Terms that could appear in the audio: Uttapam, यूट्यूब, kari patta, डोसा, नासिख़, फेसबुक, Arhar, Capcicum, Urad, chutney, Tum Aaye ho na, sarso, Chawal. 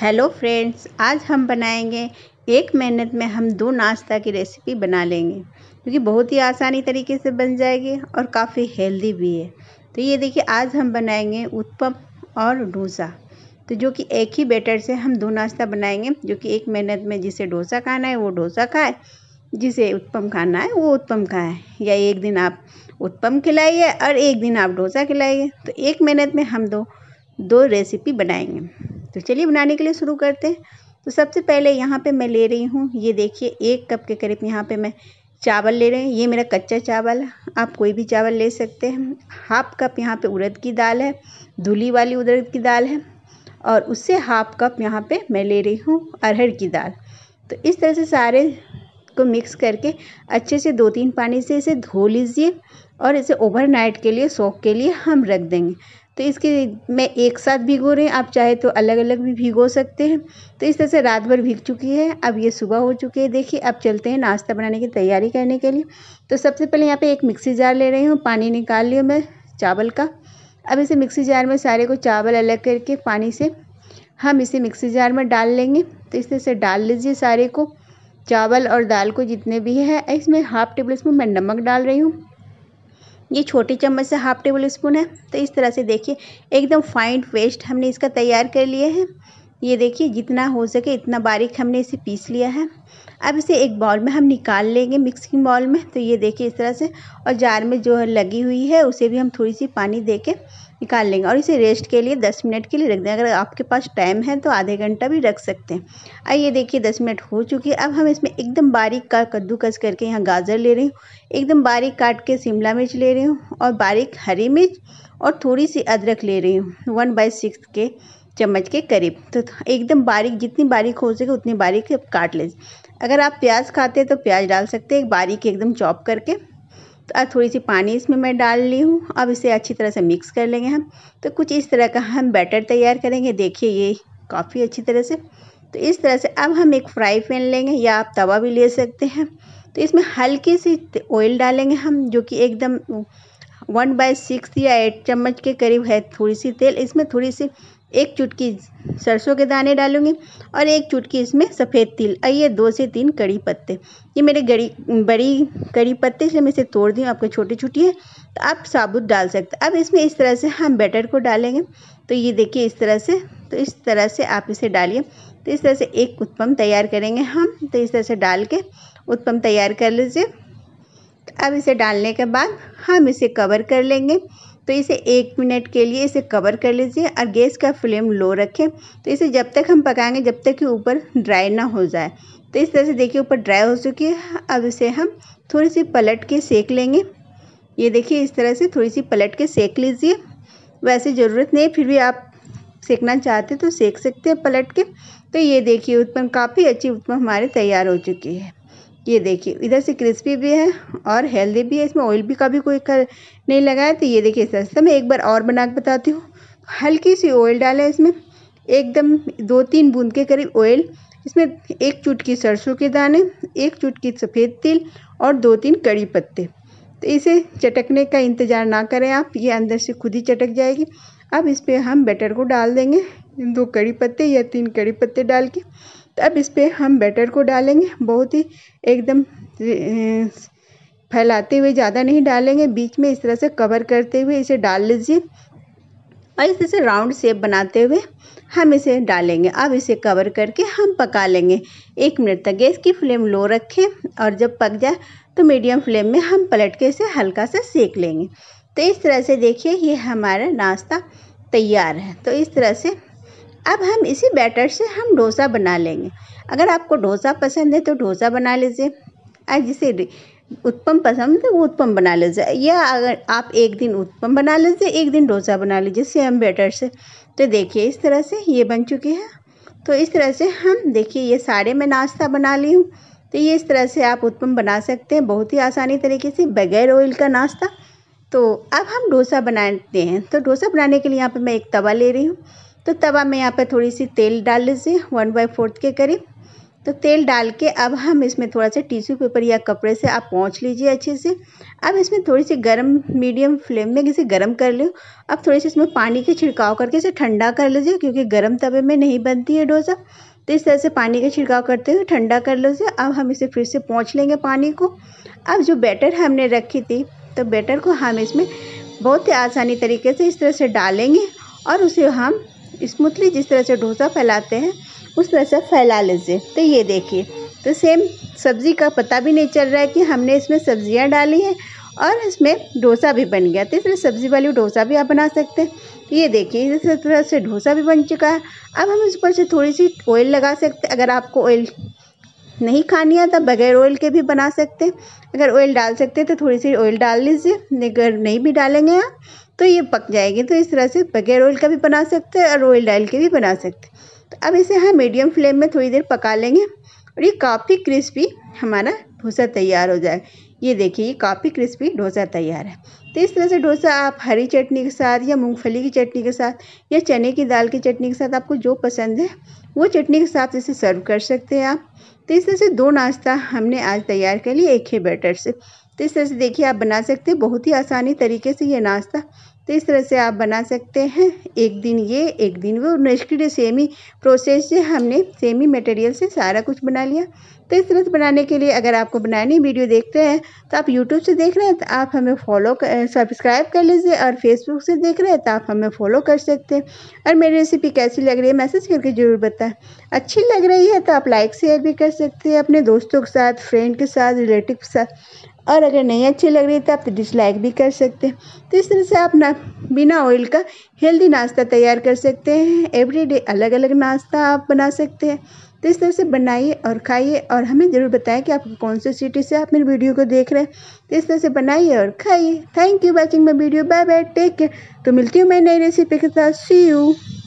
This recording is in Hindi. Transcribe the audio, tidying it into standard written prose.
हेलो फ्रेंड्स, आज हम बनाएंगे एक मेहनत में हम दो नाश्ता की रेसिपी बना लेंगे क्योंकि बहुत ही आसानी तरीके से बन जाएगी और काफ़ी हेल्दी भी है। तो ये देखिए, आज हम बनाएंगे उत्पम और डोसा, तो जो कि एक ही बैटर से हम दो नाश्ता बनाएंगे, जो कि एक मेहनत में जिसे डोसा खाना है वो डोसा खाए, जिसे उत्पम खाना है वो उत्पम खाएँ, या एक दिन आप उत्पम खिलाइए और एक दिन आप डोसा खिलाइए। तो एक मेहनत में हम दो रेसिपी बनाएंगे। तो चलिए बनाने के लिए शुरू करते हैं। तो सबसे पहले यहाँ पे मैं ले रही हूँ, ये देखिए 1 कप के करीब यहाँ पे मैं चावल ले रही हूँ। ये मेरा कच्चा चावल है, आप कोई भी चावल ले सकते हैं। 1/2 कप यहाँ पे उड़द की दाल है, धुली वाली उड़द की दाल है, और उससे 1/2 कप यहाँ पे मैं ले रही हूँ अरहर की दाल। तो इस तरह से सारे को मिक्स करके अच्छे से 2-3 पानी से इसे धो लीजिए और इसे ओवरनाइट के लिए, सोख के लिए हम रख देंगे। तो इसके मैं एक साथ भिगो रही हूँ, आप चाहे तो अलग अलग भी भिगो सकते हैं। तो इस तरह से रात भर भीग चुकी है, अब ये सुबह हो चुकी है। देखिए, अब चलते हैं नाश्ता बनाने की तैयारी करने के लिए। तो सबसे पहले यहाँ पे एक मिक्सी जार ले रही हूँ, पानी निकाल लिया मैं चावल का। अब इसे मिक्सी जार में सारे को चावल अलग करके पानी से हम इसे मिक्सी जार में डाल लेंगे। तो इस तरह से डाल लीजिए सारे को, चावल और दाल को जितने भी है। इसमें 1/2 टेबल स्पून मैं नमक डाल रही हूँ, ये छोटी चम्मच से 1/2 टेबल स्पून है। तो इस तरह से देखिए एकदम फाइन पेस्ट हमने इसका तैयार कर लिया है। ये देखिए जितना हो सके इतना बारीक हमने इसे पीस लिया है। अब इसे एक बाउल में हम निकाल लेंगे, मिक्सिंग बाउल में। तो ये देखिए इस तरह से, और जार में जो लगी हुई है उसे भी हम थोड़ी सी पानी दे के निकाल लेंगे और इसे रेस्ट के लिए 10 मिनट के लिए रख दें। अगर आपके पास टाइम है तो आधे घंटा भी रख सकते हैं। और ये देखिए 10 मिनट हो चुकी है। अब हम इसमें एकदम बारीक का कद्दूकस करके, यहाँ गाजर ले रही हूँ एकदम बारीक काट के, शिमला मिर्च ले रही हूँ और बारीक हरी मिर्च, और थोड़ी सी अदरक ले रही हूँ 1/6 के चम्मच के करीब। तो एकदम बारीक, जितनी बारीक हो सके उतनी बारीक काट लीजिए। अगर आप प्याज खाते हैं तो प्याज डाल सकते हैं, बारीक एकदम चॉप करके। तो अब थोड़ी सी पानी इसमें मैं डाल ली हूँ। अब इसे अच्छी तरह से मिक्स कर लेंगे हम। तो कुछ इस तरह का हम बैटर तैयार करेंगे, देखिए ये काफ़ी अच्छी तरह से। तो इस तरह से अब हम एक फ्राई पैन लेंगे, या आप तवा भी ले सकते हैं। तो इसमें हल्की सी ऑयल डालेंगे हम, जो कि एकदम 1/6 या 8 चम्मच के करीब है। थोड़ी सी तेल, इसमें थोड़ी सी 1 चुटकी सरसों के दाने डालूंगी और 1 चुटकी इसमें सफ़ेद तिल, और ये 2 से 3 कड़ी पत्ते। ये मेरे बड़ी कड़ी पत्ते, इसलिए मैं इसे तोड़ दी हूँ, आपको छोटी छोटी है तो आप साबुत डाल सकते हैं। अब इसमें इस तरह से हम बैटर को डालेंगे। तो ये देखिए इस तरह से, तो इस तरह से आप इसे डालिए। तो इस तरह से एक उत्पम तैयार करेंगे हम। तो इस तरह से डाल के उत्पम तैयार कर लीजिए। तो अब इसे डालने के बाद हम इसे कवर कर लेंगे। तो इसे 1 मिनट के लिए इसे कवर कर लीजिए और गैस का फ्लेम लो रखें। तो इसे जब तक हम पकाएंगे जब तक कि ऊपर ड्राई ना हो जाए। तो इस तरह से देखिए ऊपर ड्राई हो चुकी है। अब इसे हम थोड़ी सी पलट के सेक लेंगे। ये देखिए इस तरह से थोड़ी सी पलट के सेक लीजिए। वैसे ज़रूरत नहीं, फिर भी आप सेकना चाहते तो सेक सकते हैं पलट के। तो ये देखिए उत्पम, काफ़ी अच्छी उत्पम हमारे तैयार हो चुकी है। ये देखिए इधर से क्रिस्पी भी है और हेल्दी भी है, इसमें ऑयल भी का भी कोई नहीं लगा है। तो ये देखिए इस तरह से मैं एक बार और बना के बताती हूँ। हल्की सी ऑयल डालें इसमें, एकदम 2-3 बूंद के करीब ऑयल, इसमें 1 चुटकी सरसों के दाने, 1 चुटकी सफ़ेद तिल और 2-3 कड़ी पत्ते। तो इसे चटकने का इंतज़ार ना करें आप, ये अंदर से खुद ही चटक जाएगी। अब इस पर हम बैटर को डाल देंगे, 2 कड़ी पत्ते या 3 कड़ी पत्ते डाल के। तो अब इस पर हम बैटर को डालेंगे, बहुत ही एकदम फैलाते हुए ज़्यादा नहीं डालेंगे, बीच में इस तरह से कवर करते हुए इसे डाल लीजिए और इस तरह से राउंड शेप बनाते हुए हम इसे डालेंगे। अब इसे कवर करके हम पका लेंगे 1 मिनट तक। गैस की फ्लेम लो रखें और जब पक जाए तो मीडियम फ्लेम में हम पलट के इसे हल्का सा सेक लेंगे। तो इस तरह से देखिए ये हमारा नाश्ता तैयार है। तो इस तरह से अब हम इसी बैटर से हम डोसा बना लेंगे। अगर आपको डोसा पसंद है तो डोसा बना लीजिए, और जिसे उत्पम पसंद है वो उत्पम बना लीजिए, या अगर आप एक दिन उत्पम बना लीजिए एक दिन डोसा बना लीजिए सेम बैटर से। तो देखिए इस तरह से ये बन चुकी है। तो इस तरह से हम देखिए ये सारे मैं नाश्ता बना ली हूँ। तो ये इस तरह से आप उत्पम बना सकते हैं बहुत ही आसानी तरीके से, बगैर ऑयल का नाश्ता। तो अब हम डोसा बनाते हैं। तो डोसा बनाने के लिए यहाँ पर मैं एक तवा ले रही हूँ। तो तवा में यहाँ पर थोड़ी सी तेल डाल लीजिए 1/4 के करीब। तो तेल डाल के अब हम इसमें थोड़ा सा टिश्यू पेपर या कपड़े से आप पोंछ लीजिए अच्छे से। अब इसमें थोड़ी सी गर्म मीडियम फ्लेम में इसे गर्म कर लो। अब थोड़ी सी इसमें पानी के छिड़काव करके इसे ठंडा कर लीजिए, क्योंकि गर्म तवे में नहीं बनती है डोसा। तो इस तरह से पानी का छिड़काव करते हुए ठंडा कर लो इसे। अब हम इसे फिर से पोंछ लेंगे पानी को। अब जो बैटर हमने रखी थी, तो बैटर को हम इसमें बहुत ही आसानी तरीके से इस तरह से डालेंगे और उसे हम स्मूथली जिस तरह से डोसा फैलाते हैं उस तरह से फैला लीजिए। तो ये देखिए, तो सेम सब्ज़ी का पता भी नहीं चल रहा है कि हमने इसमें सब्जियां डाली हैं और इसमें डोसा भी बन गया। तो इस तरह सब्ज़ी वाली डोसा भी आप बना सकते हैं। तो ये देखिए, इस तरह से डोसा भी बन चुका है। अब हम इस पर से थोड़ी सी ऑयल लगा सकते हैं। अगर आपको ऑयल नहीं खानी है तो बगैर ऑयल के भी बना सकते हैं। अगर ऑयल डाल सकते हैं तो थोड़ी सी ऑयल डाल लीजिए, अगर नहीं भी डालेंगे आप तो ये पक जाएगी। तो इस तरह से बगैर ऑयल का भी बना सकते हैं और ऑयल डाल के भी बना सकते हैं। तो अब इसे हम मीडियम फ्लेम में थोड़ी देर पका लेंगे और ये काफ़ी क्रिस्पी हमारा डोसा तैयार हो जाएगा। ये देखिए, ये काफ़ी क्रिस्पी डोसा तैयार है। तो इस तरह से डोसा आप हरी चटनी के साथ या मूंगफली की चटनी के साथ या चने की दाल की चटनी के साथ, आपको जो पसंद है वो चटनी के साथ इसे सर्व कर सकते हैं आप। तो इस तरह से दो नाश्ता हमने आज तैयार कर लिए एक ही बैटर से। तो इस तरह से देखिए आप बना सकते हैं बहुत ही आसानी तरीके से ये नाश्ता। तो इस तरह से आप बना सकते हैं, एक दिन ये एक दिन वो। नेक्स्ट डे सेम ही प्रोसेस से हमने सेम ही मटेरियल से सारा कुछ बना लिया। तो इस तरह से बनाने के लिए, अगर आपको बनानी वीडियो देखते हैं तो आप यूट्यूब से देख रहे हैं तो आप हमें सब्सक्राइब कर लीजिए, और फेसबुक से देख रहे हैं तो आप हमें फॉलो कर सकते हैं। और मेरी रेसिपी कैसी लग रही है मैसेज करके ज़रूर बताएं। अच्छी लग रही है तो आप लाइक शेयर भी कर सकते हैं अपने दोस्तों के साथ, फ्रेंड के साथ, रिलेटिव के साथ। और अगर नहीं अच्छी लग रही तो आप डिसलाइक भी कर सकते हैं। तो इस तरह से आप ना बिना ऑयल का हेल्दी नाश्ता तैयार कर सकते हैं। एवरीडे अलग अलग नाश्ता आप बना सकते हैं। तो इस तरह से बनाइए और खाइए, और हमें ज़रूर बताएं कि आप कौन से सिटी से आप मेरी वीडियो को देख रहे हैं। तो इस तरह से बनाइए और खाइए। Thank you watching my video. Bye bye, take care. तो मिलती हूँ मैं नई रेसिपी के साथ। See you.